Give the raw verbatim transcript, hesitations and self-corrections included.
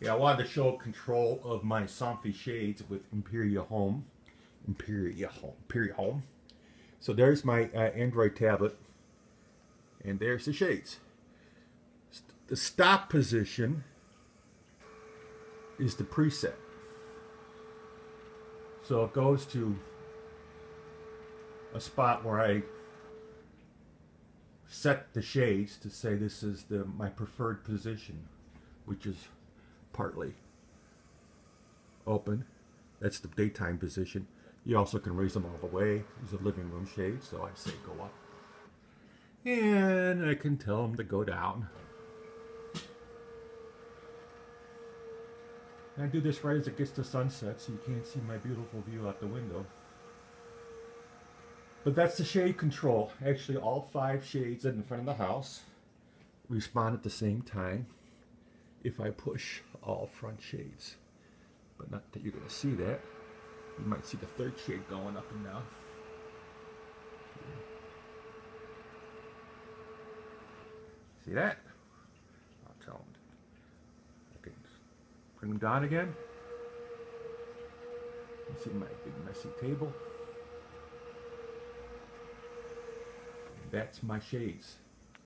Yeah, I wanted to show control of my Somfy shades with ImperiHome. ImperiHome. ImperiHome. So there's my uh, Android tablet, and there's the shades. St the stop position is the preset. So it goes to a spot where I set the shades to say this is the my preferred position, which is partly open. That's the daytime position. You also can raise them all the way. There's a living room shade, so I say go up. And I can tell them to go down. And I do this right as it gets to sunset, so you can't see my beautiful view out the window. But that's the shade control. Actually, all five shades in front of the house respond at the same time if I push all front shades. But not that you're going to see that. You might see the third shade going up and down. See that? I'll tell them. I can bring them down again. You see my big messy table. That's my shades.